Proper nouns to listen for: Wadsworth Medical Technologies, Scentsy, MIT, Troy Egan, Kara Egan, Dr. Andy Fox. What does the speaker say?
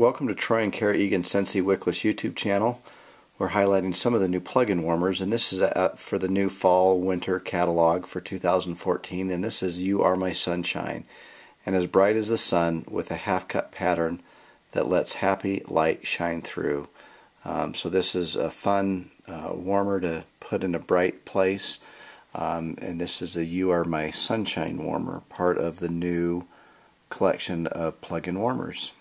Welcome to Troy and Kara Egan Scentsy Wickless YouTube channel. We're highlighting some of the new plug-in warmers, and this is for the new fall-winter catalog for 2014, and this is You Are My Sunshine, and as bright as the sun with a half-cut pattern that lets happy light shine through. So this is a fun warmer to put in a bright place, and this is the You Are My Sunshine warmer, part of the new collection of plug-in warmers.